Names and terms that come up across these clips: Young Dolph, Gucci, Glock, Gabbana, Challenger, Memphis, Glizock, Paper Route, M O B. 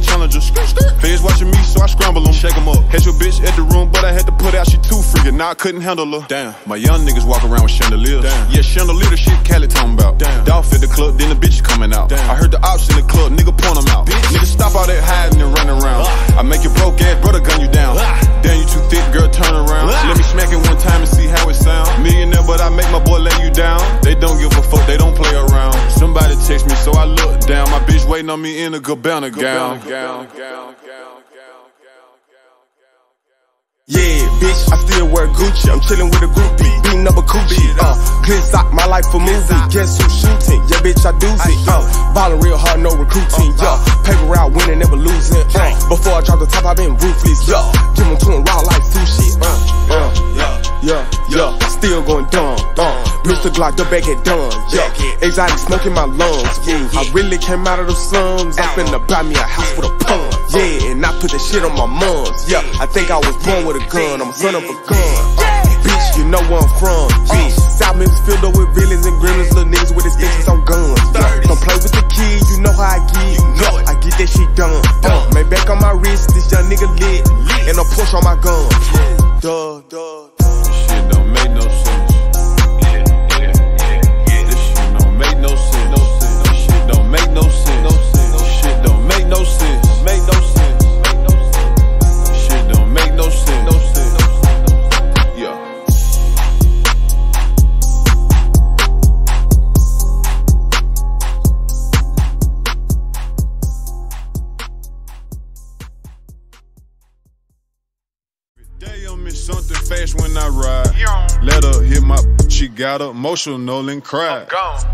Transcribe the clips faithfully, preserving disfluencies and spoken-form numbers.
the Challenger. Feds watching me, so I scramble them. Shake them up. Had your bitch at the room, but I had to put out. She too freaking. Now I couldn't handle her. Damn. My young niggas walk around with chandeliers. Damn. Yeah, chandelier, the shit Cali talking about. Damn. Dolph at the club, then the bitch coming out. Damn. I heard the ops in the club, nigga point them out. Bitch. Nigga stop all that hiding and running around. Ah. I make your broke ass brother gun you down. Ah. Damn, you too thick, girl, turn around. Ah. Let me smack it one time and see how it sound. Millionaire, but I make my boy lay you down. They don't give a fuck, they don't play around. Somebody text me, so I look down. My bitch waiting on me in a Gabbana gown. Yeah, bitch, I still wear Gucci. I'm chillin' with a groupie, beating up a coochie. Uh, Glizock, my life a movie. Guess who's shooting? Yeah, bitch, I do it. Uh, ballin' real hard, no recruiting. Yeah, paper route, winning, never losing. Uh, before I drop the top, I been ruthless. Yeah, give 'em to 'em raw like sushi. Uh, yeah, yeah, yeah, yeah. Still going dumb, dumb. Wrist the Glock, the back at done. Yeah, exotic smoke in my lungs. Yeah, I really came out of the slums. I finna buy me a house with a pun. Yeah, and I put the shit on my mums. Yeah, I think I was born with a gun. I'm a son of a gun. Uh, bitch, you know where I'm from. Uh, South Memphis filled up with villains and gremlins, little niggas with extensions on guns. Yeah, don't play with the kid, you know how I get. Yeah, I get that shit done. Uh, made back on my wrist, this young nigga lit, and a push on my gun. Duh, duh. Something fast when I ride. Yeah. Let her hit my. She got emotional and cried.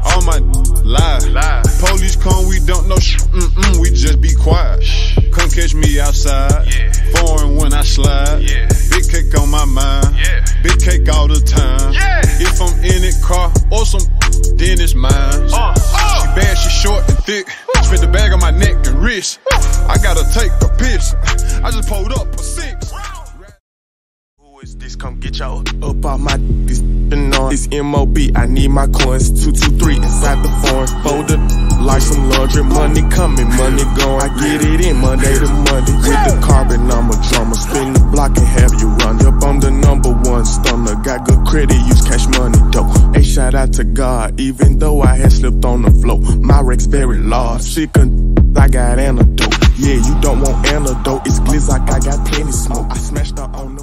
All my lie. lie. Police come, we don't know. Sh mm-mm, we just be quiet. Shh. Come catch me outside. Yeah. Foreign when I slide. Yeah. Big cake on my mind. Yeah. Big cake all the time. Yeah. If I'm in it, car or some, then it's mine. Uh, uh. She bad, she short and thick. Woo. Spit the bag on my neck and wrist. Woo. I gotta take a piss. I just pulled up a six. This come get y'all up out my this on. It's M O B, I need my coins. two two three inside the foreign folder. Like some laundry, money coming, money going. I get it in Monday to Monday. With the carbon, I'm a drummer. Spin the block and have you run. Yup, I'm the number one stunner. Got good credit, use cash money, dope. Hey, shout out to God, even though I had slipped on the floor. My wreck's very large. She can, I got antidote. Yeah, you don't want antidote. It's Glizock, I got plenty smoke. I smashed her on